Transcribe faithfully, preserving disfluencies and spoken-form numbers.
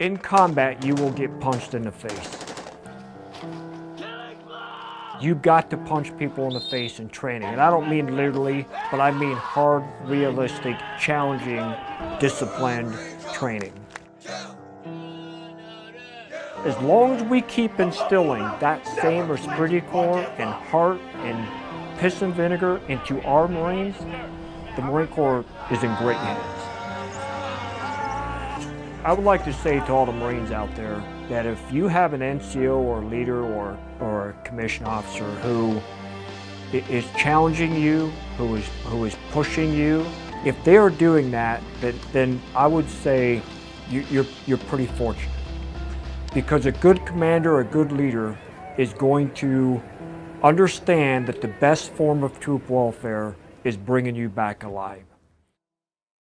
In combat, you will get punched in the face. You've got to punch people in the face in training. And I don't mean literally, but I mean hard, realistic, challenging, disciplined training. As long as we keep instilling that same esprit de corps and heart and piss and vinegar into our Marines, the Marine Corps is in great hands. I would like to say to all the Marines out there that if you have an N C O or leader or, or a commissioned officer who is challenging you, who is, who is pushing you, if they are doing that, then, then I would say you, you're, you're pretty fortunate. Because a good commander, a good leader, is going to understand that the best form of troop welfare is bringing you back alive.